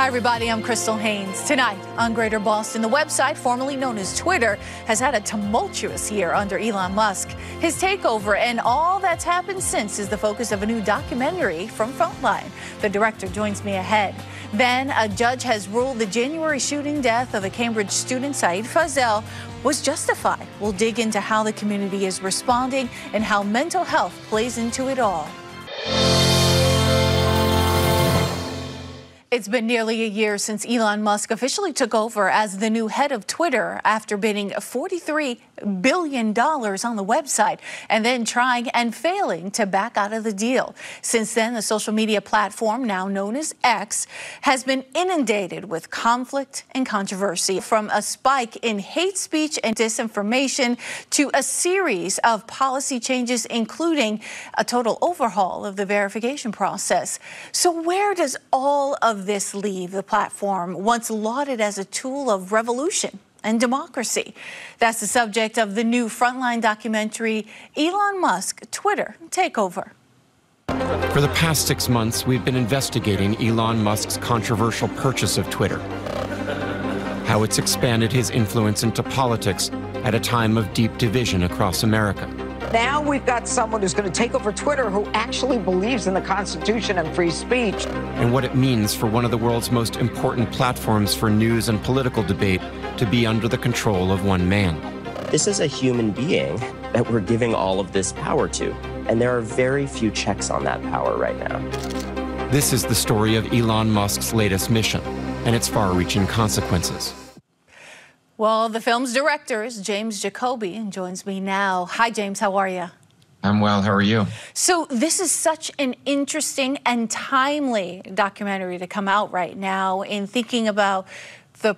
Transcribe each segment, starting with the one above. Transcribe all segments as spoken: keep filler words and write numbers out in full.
Hi, everybody. I'm Crystal Haynes. Tonight on Greater Boston, the website formerly known as Twitter has had a tumultuous year under Elon Musk. His takeover and all that's happened since is the focus of a new documentary from Frontline. The director joins me ahead. Then a judge has ruled the January shooting death of a Cambridge student, Sayed Faisal, was justified. We'll dig into how the community is responding and how mental health plays into it all. It's been nearly a year since Elon Musk officially took over as the new head of Twitter after bidding forty-three billion dollars on the website and then trying and failing to back out of the deal. Since then, the social media platform, now known as X, has been inundated with conflict and controversy, from a spike in hate speech and disinformation to a series of policy changes, including a total overhaul of the verification process. So where does all of this leave the platform, once lauded as a tool of revolution and democracy? That's the subject of the new Frontline documentary, Elon Musk, Twitter Takeover. For the past six months, we've been investigating Elon Musk's controversial purchase of Twitter, how it's expanded his influence into politics at a time of deep division across America. Now we've got someone who's going to take over Twitter who actually believes in the Constitution and free speech. And what it means for one of the world's most important platforms for news and political debate to be under the control of one man. This is a human being that we're giving all of this power to, and there are very few checks on that power right now. This is the story of Elon Musk's latest mission and its far-reaching consequences. Well, the film's director is James Jacoby and joins me now. Hi, James. How are you? I'm well. How are you? So this is such an interesting and timely documentary to come out right now in thinking about the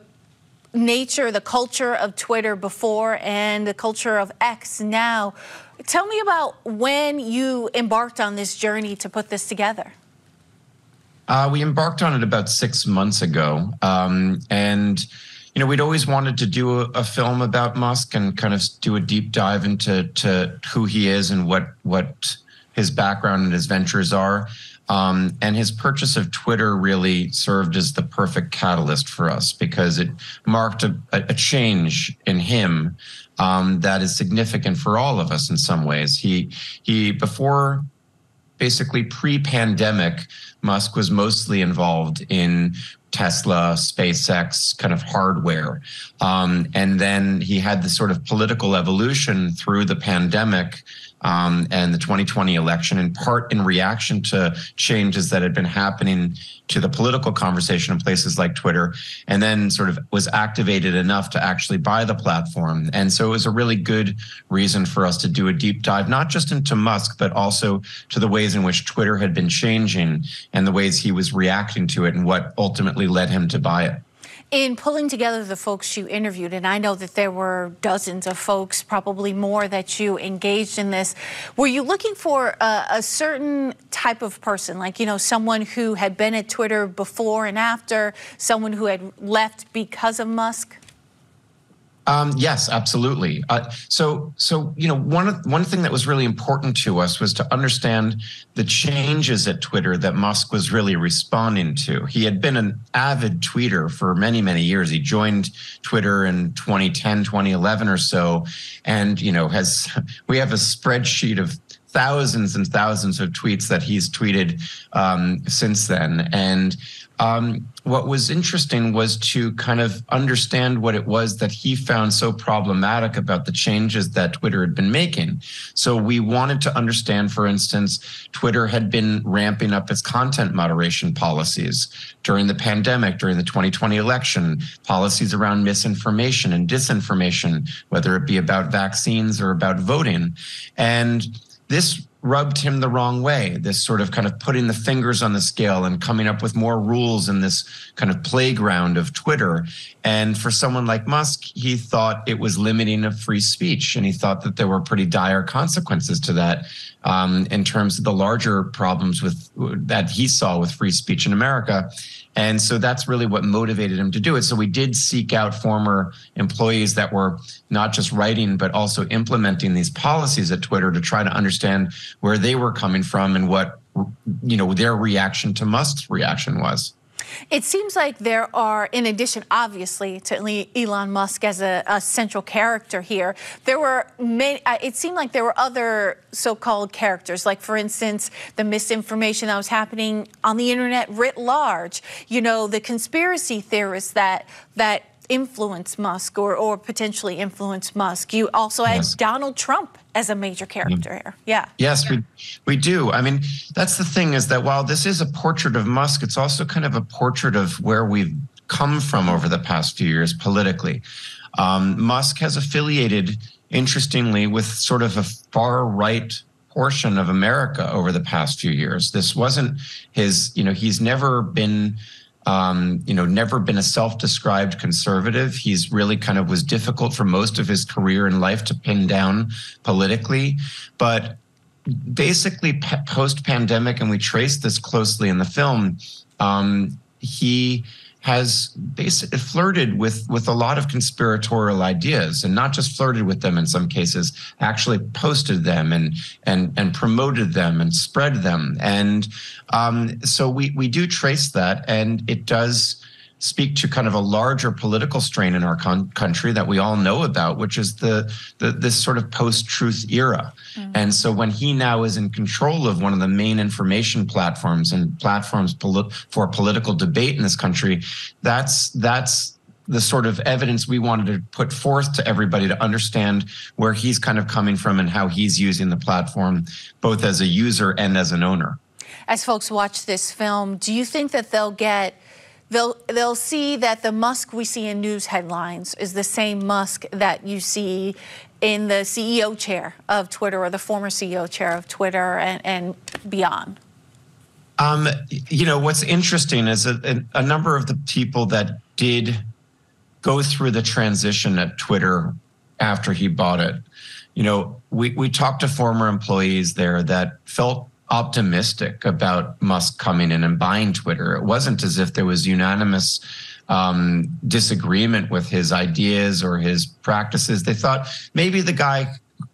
nature, the culture of Twitter before and the culture of X now. Tell me about when you embarked on this journey to put this together. Uh, we embarked on it about six months ago. Um, and... You know, we'd always wanted to do a, a film about Musk and kind of do a deep dive into to who he is and what what his background and his ventures are. Um, and his purchase of Twitter really served as the perfect catalyst for us because it marked a, a change in him um, that is significant for all of us in some ways. He he before. Basically, pre-pandemic, Musk was mostly involved in Tesla, SpaceX, kind of hardware. Um, and then he had this sort of political evolution through the pandemic um, and the twenty twenty election, in part in reaction to changes that had been happening to the political conversation in places like Twitter, and then sort of was activated enough to actually buy the platform. And so it was a really good reason for us to do a deep dive, not just into Musk, but also to the ways in which Twitter had been changing and the ways he was reacting to it and what ultimately led him to buy it. In pulling together the folks you interviewed, and I know that there were dozens of folks, probably more, that you engaged in this, were you looking for a, a certain type of person, like, you know, someone who had been at Twitter before and after, someone who had left because of Musk? Um, yes, absolutely. Uh, so, so you know, one one thing that was really important to us was to understand the changes at Twitter that Musk was really responding to. He had been an avid tweeter for many, many years. He joined Twitter in twenty ten, twenty eleven or so, and you know, has we have a spreadsheet of thousands and thousands of tweets that he's tweeted um, since then, and. Um, what was interesting was to kind of understand what it was that he found so problematic about the changes that Twitter had been making. So we wanted to understand, for instance, Twitter had been ramping up its content moderation policies during the pandemic, during the twenty twenty election, policies around misinformation and disinformation, whether it be about vaccines or about voting. And this rubbed him the wrong way, this sort of kind of putting the fingers on the scale and coming up with more rules in this kind of playground of Twitter. And for someone like Musk, he thought it was limiting of free speech, and he thought that there were pretty dire consequences to that um, in terms of the larger problems with that he saw with free speech in America. And so that's really what motivated him to do it. So we did seek out former employees that were not just writing, but also implementing these policies at Twitter to try to understand where they were coming from and what, you know, their reaction to Musk's reaction was. It seems like there are, in addition, obviously, to Elon Musk as a, a central character here, there were many, it seemed like there were other so-called characters, like, for instance, the misinformation that was happening on the internet writ large, you know, the conspiracy theorists that, that influence Musk or, or potentially influence Musk. You also had yes. Donald Trump as a major character here. Yeah. Yes, yeah. we we do. I mean, that's the thing, is that while this is a portrait of Musk, it's also kind of a portrait of where we've come from over the past few years politically. Um, Musk has affiliated, interestingly, with sort of a far right portion of America over the past few years. This wasn't his, you know, he's never been Um, you know, never been a self-described conservative. He's really kind of was difficult for most of his career and life to pin down politically. But basically post-pandemic, and we trace this closely in the film, um, he has basically flirted with, with a lot of conspiratorial ideas, and not just flirted with them in some cases, actually posted them and and and promoted them and spread them. And um, so we, we do trace that, and it does speak to kind of a larger political strain in our con country that we all know about, which is the, the this sort of post-truth era. Mm-hmm. And so when he now is in control of one of the main information platforms and platforms poli for political debate in this country, that's that's the sort of evidence we wanted to put forth to everybody to understand where he's kind of coming from and how he's using the platform, both as a user and as an owner. As folks watch this film, do you think that they'll get They'll, they'll see that the Musk we see in news headlines is the same Musk that you see in the C E O chair of Twitter, or the former C E O chair of Twitter, and, and beyond? Um, you know, what's interesting is a, a number of the people that did go through the transition at Twitter after he bought it, you know, we, we talked to former employees there that felt optimistic about Musk coming in and buying Twitter. It wasn't as if there was unanimous um, disagreement with his ideas or his practices. They thought maybe the guy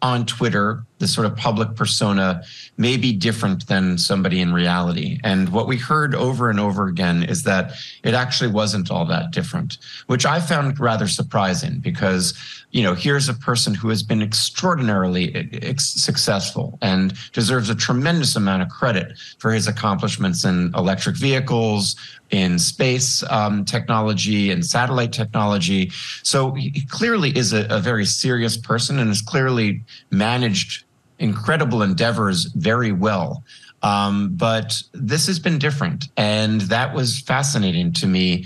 on Twitter, the sort of public persona, may be different than somebody in reality. And what we heard over and over again is that it actually wasn't all that different, which I found rather surprising, because, you know, here's a person who has been extraordinarily successful and deserves a tremendous amount of credit for his accomplishments in electric vehicles, in space um, technology, and satellite technology. So he clearly is a, a very serious person and has clearly managed incredible endeavors very well. Um, but this has been different. And that was fascinating to me,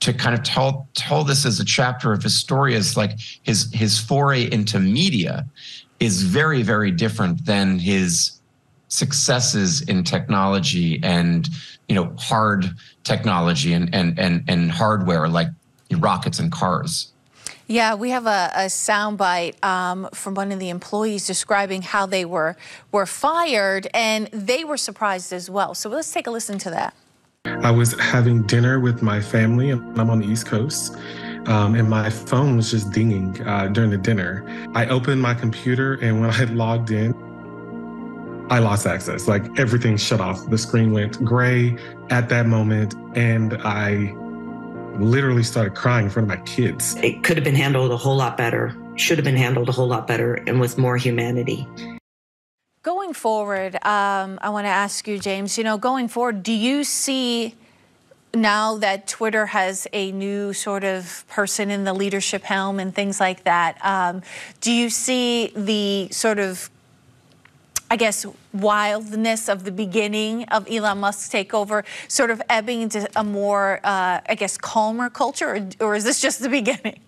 to kind of tell, tell this as a chapter of his story, is like his, his foray into media is very, very different than his successes in technology and, you know, hard technology and, and, and, and hardware, like rockets and cars. Yeah, we have a, a soundbite um, from one of the employees describing how they were, were fired, and they were surprised as well. So let's take a listen to that. I was having dinner with my family, and I'm on the East Coast, um, and my phone was just dinging uh, during the dinner. I opened my computer, and when I logged in, I lost access. Like, everything shut off. The screen went gray at that moment, and I literally started crying in front of my kids. It could have been handled a whole lot better, should have been handled a whole lot better, and with more humanity. Going forward, um, I want to ask you, James, you know, going forward, do you see, now that Twitter has a new sort of person in the leadership helm and things like that, um, do you see the sort of, I guess, wildness of the beginning of Elon Musk's takeover sort of ebbing into a more, uh, I guess, calmer culture, or, or is this just the beginning?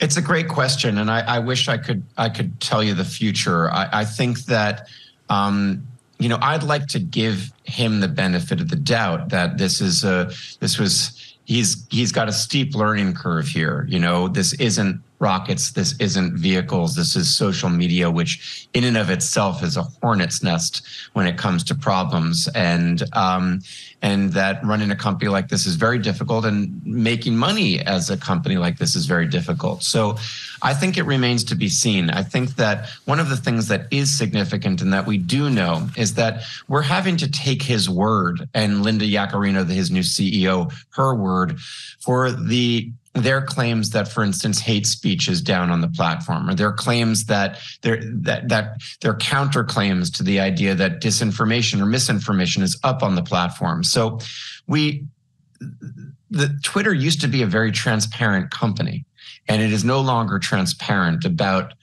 It's a great question, and I, I wish I could I could tell you the future. I, I think that, um, you know, I'd like to give him the benefit of the doubt that this is a this was he's he's got a steep learning curve here. You know, this isn't rockets. This isn't vehicles. This is social media, which in and of itself is a hornet's nest when it comes to problems. And um, and that running a company like this is very difficult, and making money as a company like this is very difficult. So I think it remains to be seen. I think that one of the things that is significant and that we do know is that we're having to take his word, and Linda Yaccarino, his new C E O, her word for the their claims that, for instance, hate speech is down on the platform, or their claims that their that that their counterclaims to the idea that disinformation or misinformation is up on the platform. So we the Twitter used to be a very transparent company, and it is no longer transparent about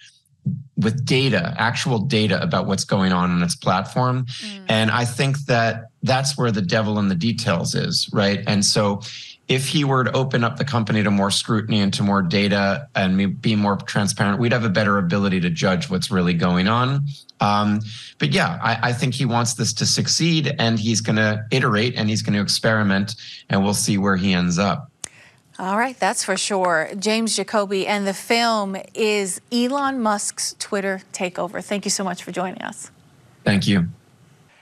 with data, actual data about what's going on on its platform. Mm. And I think that that's where the devil in the details is, right? And so if he were to open up the company to more scrutiny and to more data and be more transparent, we'd have a better ability to judge what's really going on. Um, but yeah, I, I think he wants this to succeed, and he's going to iterate and he's going to experiment, and we'll see where he ends up. All right, that's for sure. James Jacoby, and the film is Elon Musk's Twitter Takeover. Thank you so much for joining us. Thank you.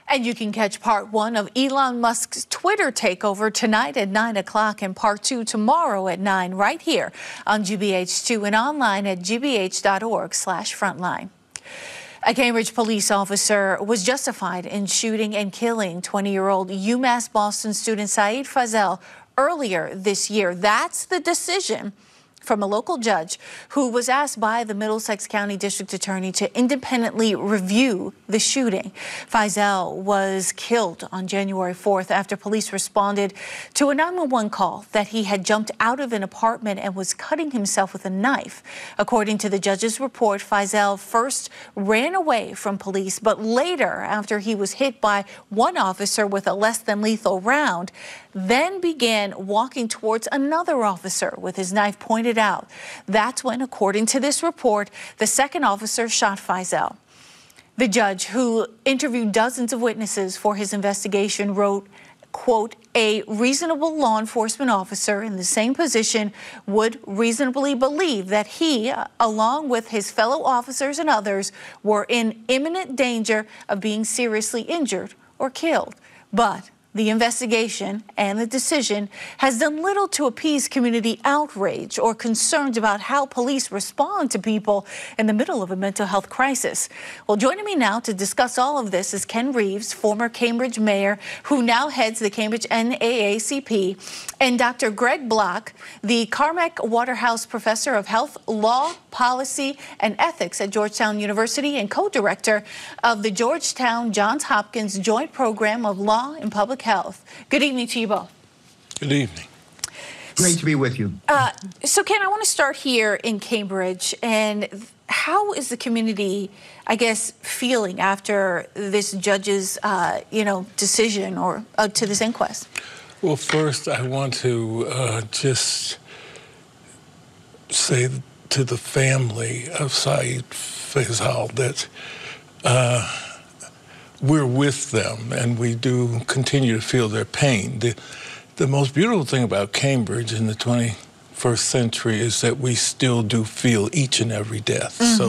And you can catch part one of Elon Musk's Twitter takeover tonight at nine o'clock, and part two tomorrow at nine, right here on G B H two and online at G B H dot org slash frontline. A Cambridge police officer was justified in shooting and killing twenty-year-old UMass Boston student Sayed Faisal earlier this year. That's the decision from a local judge who was asked by the Middlesex County District Attorney to independently review the shooting. Faisal was killed on January fourth after police responded to a nine one one call that he had jumped out of an apartment and was cutting himself with a knife. According to the judge's report, Faisal first ran away from police, but later, after he was hit by one officer with a less than lethal round, then began walking towards another officer with his knife pointed out. That's when, according to this report, the second officer shot Faisal. The judge, who interviewed dozens of witnesses for his investigation, wrote, quote, "A reasonable law enforcement officer in the same position would reasonably believe that he, along with his fellow officers and others, were in imminent danger of being seriously injured or killed. But the investigation and the decision has done little to appease community outrage or concerns about how police respond to people in the middle of a mental health crisis." Well, joining me now to discuss all of this is Ken Reeves, former Cambridge mayor, who now heads the Cambridge N double A C P, and Doctor Gregg Bloche, the Carmack Waterhouse Professor of Health, Law, Policy, and Ethics at Georgetown University and co-director of the Georgetown Johns Hopkins Joint Program of Law and Public Health. Good evening to you both. Good evening. Great to be with you. Uh, so, Ken, I want to start here in Cambridge. And how is the community, I guess, feeling after this judge's, uh, you know, decision or uh, to this inquest? Well, first, I want to uh, just say to the family of Sayed Faisal that Uh, we're with them, and we do continue to feel their pain. The, the most beautiful thing about Cambridge in the twenty-first century is that we still do feel each and every death. Mm-hmm. So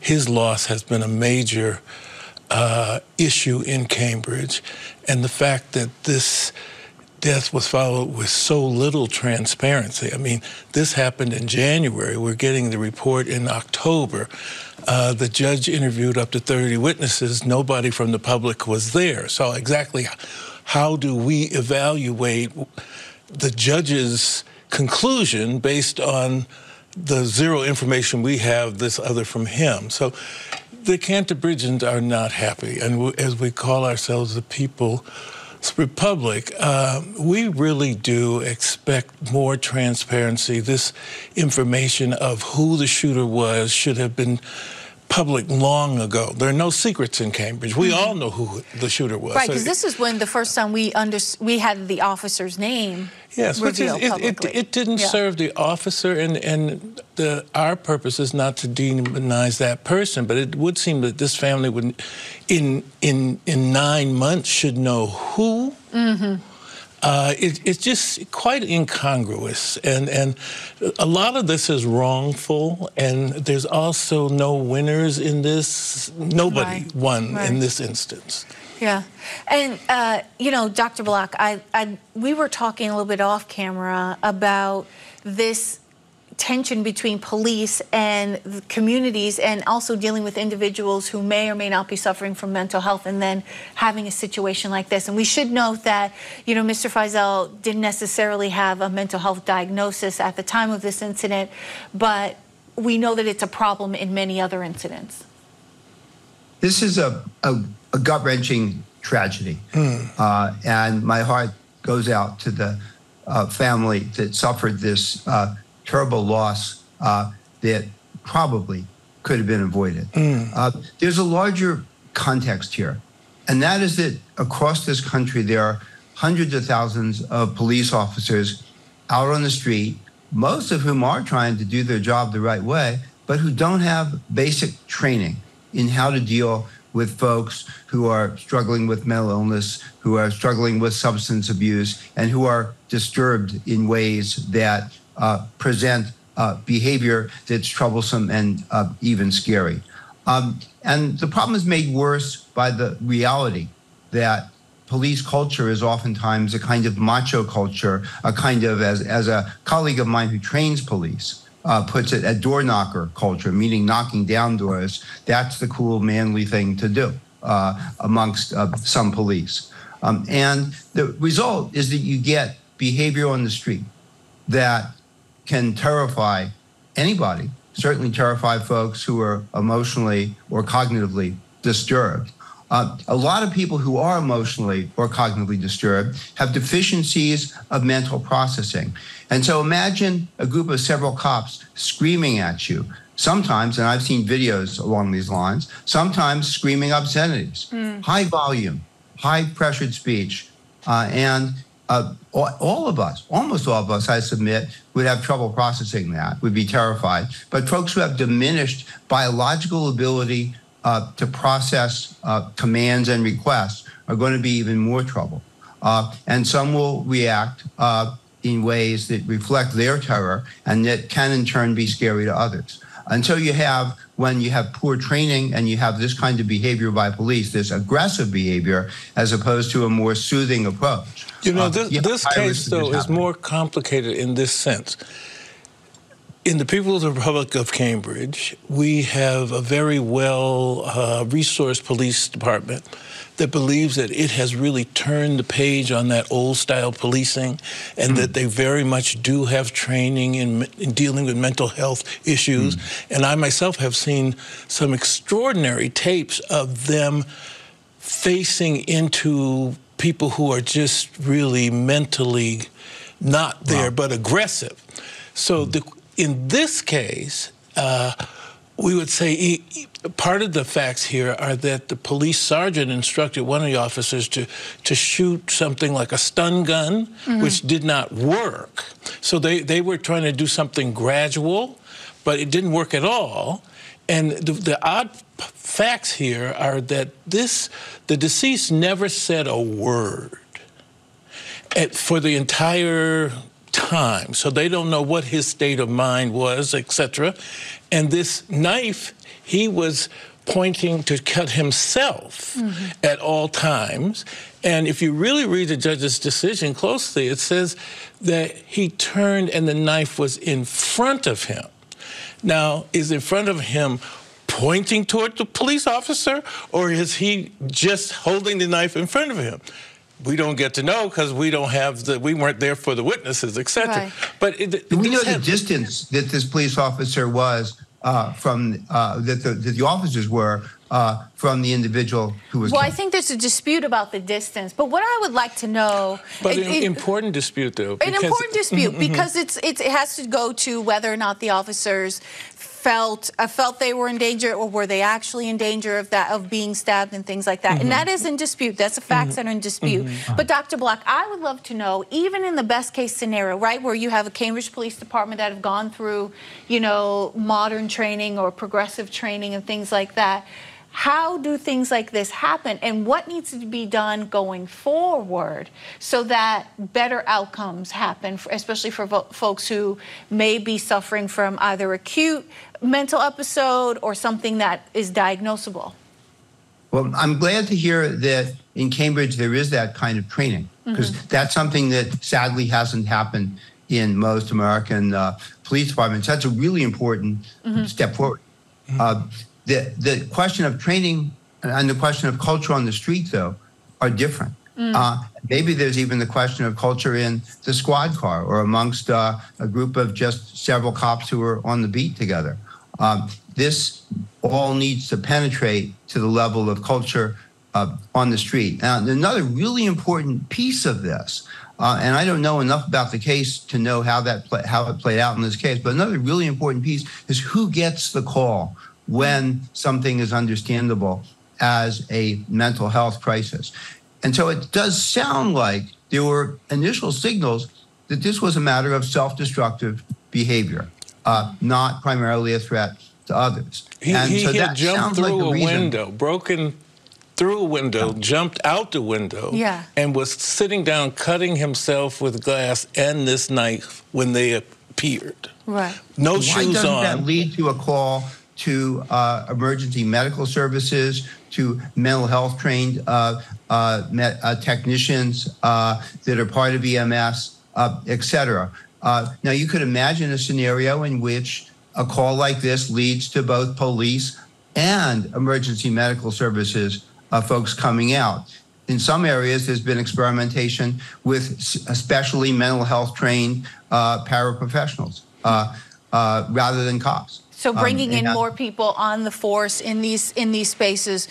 his loss has been a major uh, issue in Cambridge. And the fact that this death was followed with so little transparency. I mean, this happened in January. We're getting the report in October. Uh, the judge interviewed up to thirty witnesses. Nobody from the public was there. So exactly how do we evaluate the judge's conclusion based on the zero information we have, this other from him? So the Canterbridgians are not happy. And we, as we call ourselves the people Republic, uh, we really do expect more transparency. This information of who the shooter was should have been public long ago. There are no secrets in Cambridge. We all know who the shooter was. Right, because so, this is when the first time we under, we had the officer's name yes, revealed is, it, publicly. It, it didn't yeah. serve the officer, and, and the, our purpose is not to demonize that person, but it would seem that this family would, in, in, in nine months, should know who, mm-hmm. Uh, it, it's just quite incongruous, and, and a lot of this is wrongful, and there's also no winners in this. Nobody right. won right. in this instance. Yeah. And, uh, you know, Doctor Bloche, I, I, we were talking a little bit off camera about this tension between police and the communities, and also dealing with individuals who may or may not be suffering from mental health, and then having a situation like this. And we should note that, you know, Mister Faisal didn't necessarily have a mental health diagnosis at the time of this incident, but we know that it's a problem in many other incidents. This is a, a, a gut-wrenching tragedy, mm. uh, and my heart goes out to the uh, family that suffered this uh, terrible loss uh, that probably could have been avoided. Mm. Uh, there's a larger context here, and that is that across this country, there are hundreds of thousands of police officers out on the street, most of whom are trying to do their job the right way, but who don't have basic training in how to deal with folks who are struggling with mental illness, who are struggling with substance abuse, and who are disturbed in ways that Uh, present uh, behavior that's troublesome and uh, even scary. Um, and the problem is made worse by the reality that police culture is oftentimes a kind of macho culture, a kind of, as, as a colleague of mine who trains police uh, puts it, a door knocker culture, meaning knocking down doors. That's the cool, manly thing to do uh, amongst uh, some police. Um, and the result is that you get behavior on the street that can terrify anybody, certainly terrify folks who are emotionally or cognitively disturbed. Uh, a lot of people who are emotionally or cognitively disturbed have deficiencies of mental processing. And so imagine a group of several cops screaming at you, sometimes, and I've seen videos along these lines, sometimes screaming obscenities, mm. high volume, high pressured speech, uh, and Uh, all of us, almost all of us, I submit, would have trouble processing that, would be terrified. But folks who have diminished biological ability uh, to process uh, commands and requests are going to be even more trouble. Uh, and some will react uh, in ways that reflect their terror and that can in turn be scary to others. And so you have, when you have poor training and you have this kind of behavior by police, this aggressive behavior, as opposed to a more soothing approach. You know, this, this case, though, is more complicated in this sense. In the People's Republic of Cambridge, we have a very well-resourced uh, police department that believes that it has really turned the page on that old-style policing, and mm. that they very much do have training in, in dealing with mental health issues. Mm. And I myself have seen some extraordinary tapes of them facing into people who are just really mentally not there, wow. but aggressive. So mm. the in this case, uh, we would say part of the facts here are that the police sergeant instructed one of the officers to, to shoot something like a stun gun, mm-hmm. which did not work. So they, they were trying to do something gradual, but it didn't work at all. And the, the odd facts here are that this, the deceased never said a word at, for the entire time, so they don't know what his state of mind was, et cetera. And this knife, he was pointing to cut himself mm-hmm. at all times. And if you really read the judge's decision closely, it says that he turned and the knife was in front of him. Now, is in front of him pointing toward the police officer, or is he just holding the knife in front of him? We don't get to know because we don't have the, we weren't there for the witnesses, et cetera. Right. But it, it we know the distance that this police officer was uh, from, uh, that, the, that the officers were uh, from the individual who was. Well, killed. I think there's a dispute about the distance, but what I would like to know. But it, an it, important dispute, though. An important dispute mm-hmm. because it's, it's, it has to go to whether or not the officers felt uh, felt they were in danger, or were they actually in danger of that of being stabbed and things like that. Mm-hmm. And that is in dispute. That's a facts mm-hmm. that are in dispute. Mm-hmm. But Doctor Bloche, I would love to know, even in the best case scenario, right, where you have a Cambridge Police Department that have gone through, you know, modern training or progressive training and things like that, How do things like this happen, and what needs to be done going forward so that better outcomes happen, especially for folks who may be suffering from either acute mental episode or something that is diagnosable? Well, I'm glad to hear that in Cambridge there is that kind of training, because mm-hmm. that's something that sadly hasn't happened in most American uh, police departments. That's a really important mm-hmm. step forward. Mm-hmm. uh, The, the question of training and the question of culture on the street, though, are different. Mm. Uh, maybe there's even the question of culture in the squad car or amongst uh, a group of just several cops who are on the beat together. Um, this all needs to penetrate to the level of culture uh, on the street. Now, another really important piece of this, uh, and I don't know enough about the case to know how, that play, how it played out in this case, but another really important piece is who gets the call when something is understandable as a mental health crisis. And so it does sound like there were initial signals that this was a matter of self-destructive behavior, uh, not primarily a threat to others. He, and he so had that jumped through like a, a window, broken through a window, jumped out the window, yeah. and was sitting down cutting himself with glass and this knife when they appeared. Right. No Why shoes doesn't on. That lead to a call to uh, emergency medical services, to mental health trained uh, uh, met, uh, technicians uh, that are part of E M S, uh, et cetera. Uh, now, you could imagine a scenario in which a call like this leads to both police and emergency medical services uh, folks coming out. In some areas, there's been experimentation with especially mental health trained uh, paraprofessionals uh, uh, rather than cops. So bringing um, in more people on the force in these in these spaces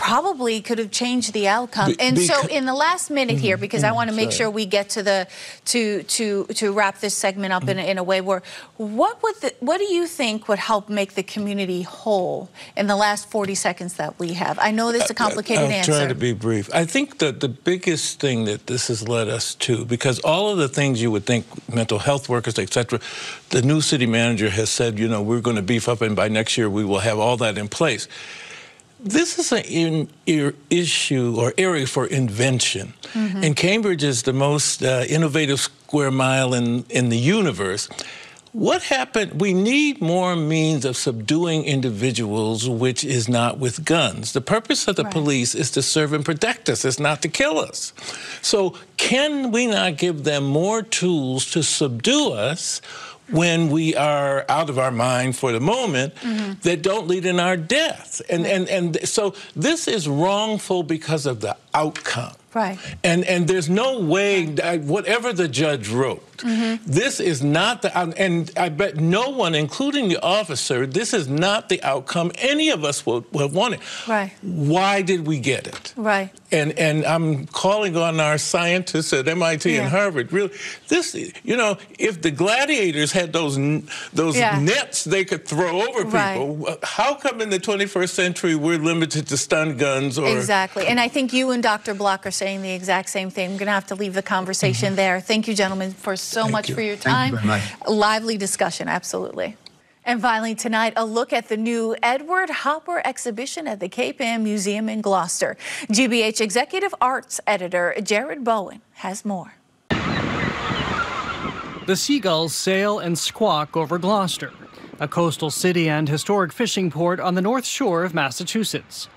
probably could have changed the outcome. Be, and so in the last minute here, because mm-hmm, I want to make sorry. sure we get to the to to to wrap this segment up mm-hmm. in, in a way where what would the, what do you think would help make the community whole in the last forty seconds that we have? I know this is a complicated I, I'll answer. I'll try to be brief. I think that the biggest thing that this has led us to, because all of the things you would think, mental health workers, et cetera, the new city manager has said, you know, we're going to beef up and by next year we will have all that in place. This is an in, ir, issue or area for invention. Mm-hmm. And Cambridge is the most uh, innovative square mile in, in the universe. What happened? We need more means of subduing individuals, which is not with guns. The purpose of the right. police is to serve and protect us. It's not to kill us. So can we not give them more tools to subdue us when we are out of our mind for the moment, mm-hmm. that don't lead in our death? And, right. and, and so this is wrongful because of the outcome. Right. And, and there's no way, that whatever the judge wrote, mm-hmm. this is not the, and I bet no one, including the officer, this is not the outcome any of us would, would have wanted. Right. Why did we get it? Right. And, and I'm calling on our scientists at M I T yeah. and Harvard. Really, this, you know, if the gladiators had those, those yeah. nets they could throw over people, right. how come in the twenty-first century we're limited to stun guns or... Exactly. And I think you and Doctor Bloche are saying the exact same thing. I'm going to have to leave the conversation mm-hmm. there. Thank you, gentlemen, for so Thank much you. for your time. Thank you very much. Lively discussion, absolutely. And finally tonight, a look at the new Edward Hopper exhibition at the Cape Ann Museum in Gloucester. G B H Executive Arts Editor Jared Bowen has more. The seagulls sail and squawk over Gloucester, a coastal city and historic fishing port on the north shore of Massachusetts.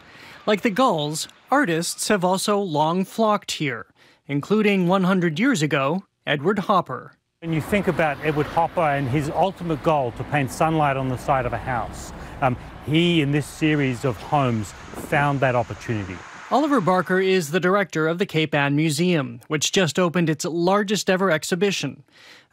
Like the gulls, artists have also long flocked here, including one hundred years ago, Edward Hopper. When you think about Edward Hopper and his ultimate goal to paint sunlight on the side of a house, um, he, in this series of homes, found that opportunity. Oliver Barker is the director of the Cape Ann Museum, which just opened its largest ever exhibition,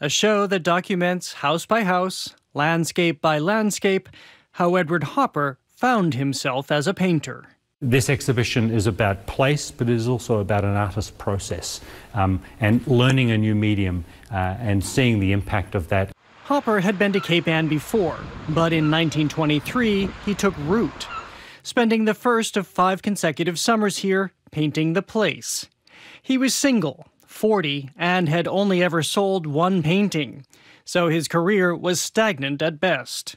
a show that documents house by house, landscape by landscape, how Edward Hopper found himself as a painter. This exhibition is about place, but it is also about an artist's process um, and learning a new medium uh, and seeing the impact of that. Hopper had been to Cape Ann before, but in nineteen twenty-three, he took root, spending the first of five consecutive summers here painting the place. He was single, forty, and had only ever sold one painting, so his career was stagnant at best.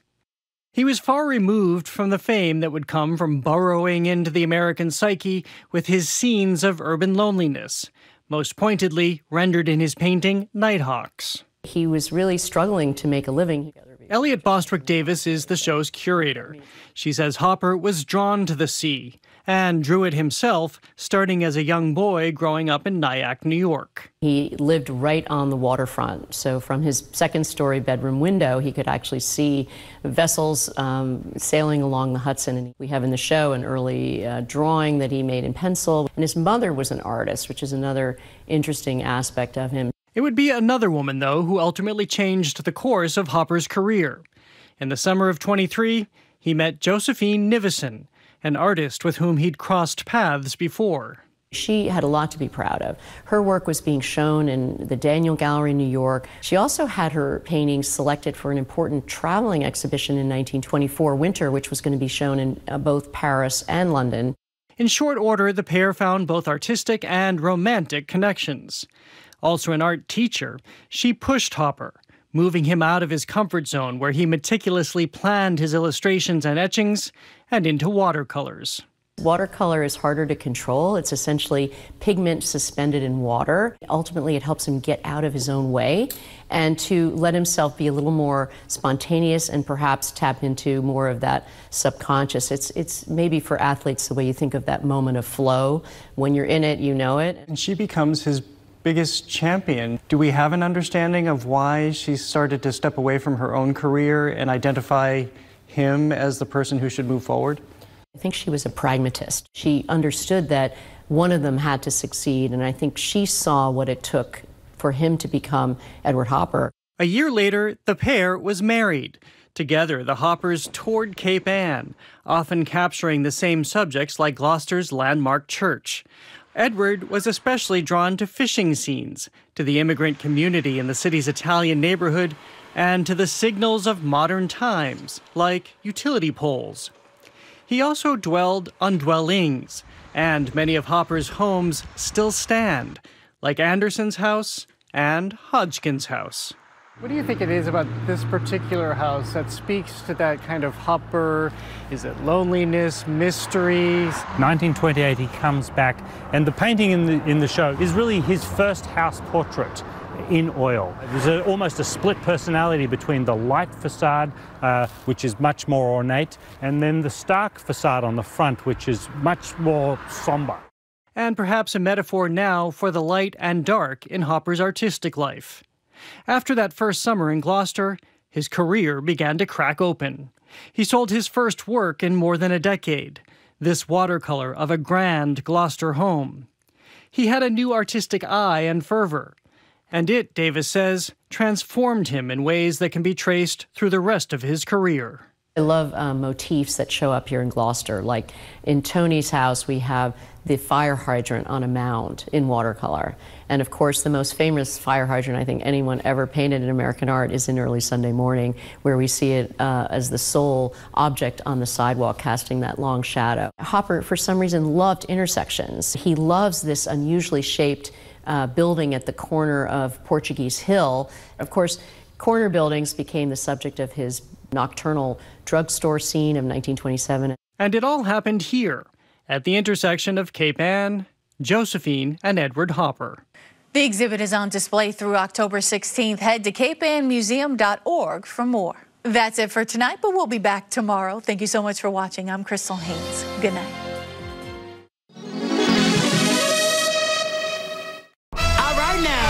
He was far removed from the fame that would come from burrowing into the American psyche with his scenes of urban loneliness, most pointedly rendered in his painting Nighthawks. He was really struggling to make a living. Elliot Bostwick Davis is the show's curator. She says Hopper was drawn to the sea and drew it himself, starting as a young boy growing up in Nyack, New York. He lived right on the waterfront, so from his second-story bedroom window, he could actually see vessels um, sailing along the Hudson. And we have in the show an early uh, drawing that he made in pencil. And his mother was an artist, which is another interesting aspect of him. It would be another woman, though, who ultimately changed the course of Hopper's career. In the summer of twenty-three, he met Josephine Nivison, an artist with whom he'd crossed paths before. She had a lot to be proud of. Her work was being shown in the Daniel Gallery in New York. She also had her paintings selected for an important traveling exhibition in nineteen twenty-four winter, which was going to be shown in uh, both Paris and London. In short order, the pair found both artistic and romantic connections. Also an art teacher, she pushed Hopper, moving him out of his comfort zone where he meticulously planned his illustrations and etchings and into watercolors. Watercolor is harder to control. It's essentially pigment suspended in water. Ultimately, it helps him get out of his own way and to let himself be a little more spontaneous and perhaps tap into more of that subconscious. It's, it's maybe for athletes the way you think of that moment of flow. When you're in it, you know it. And she becomes his biggest champion. Do we have an understanding of why she started to step away from her own career and identify him as the person who should move forward? I think she was a pragmatist. She understood that one of them had to succeed, and I think she saw what it took for him to become Edward Hopper. A year later, the pair was married. Together, the Hoppers toured Cape Ann, often capturing the same subjects like Gloucester's landmark church. Edward was especially drawn to fishing scenes, to the immigrant community in the city's Italian neighborhood, and to the signals of modern times, like utility poles. He also dwelled on dwellings, and many of Hopper's homes still stand, like Anderson's house and Hodgkin's house. What do you think it is about this particular house that speaks to that kind of Hopper? Is it loneliness, mysteries? nineteen twenty-eight, he comes back, and the painting in the, in the show is really his first house portrait in oil. There's a, almost a split personality between the light facade, uh, which is much more ornate, and then the stark facade on the front, which is much more somber. And perhaps a metaphor now for the light and dark in Hopper's artistic life. After that first summer in Gloucester, his career began to crack open. He sold his first work in more than a decade, this watercolor of a grand Gloucester home. He had a new artistic eye and fervor, and it, Davis says, transformed him in ways that can be traced through the rest of his career. I love uh, motifs that show up here in Gloucester. Like in Tony's house, we have the fire hydrant on a mound in watercolor. And of course, the most famous fire hydrant I think anyone ever painted in American art is in Early Sunday Morning, where we see it uh, as the sole object on the sidewalk casting that long shadow. Hopper, for some reason, loved intersections. He loves this unusually shaped uh, building at the corner of Portuguese Hill. Of course, corner buildings became the subject of his nocturnal drugstore scene of nineteen twenty-seven. And it all happened here, at the intersection of Cape Ann, Josephine, and Edward Hopper. The exhibit is on display through October sixteenth. Head to cape ann museum dot org for more. That's it for tonight, but we'll be back tomorrow. Thank you so much for watching. I'm Crystal Haynes. Good night.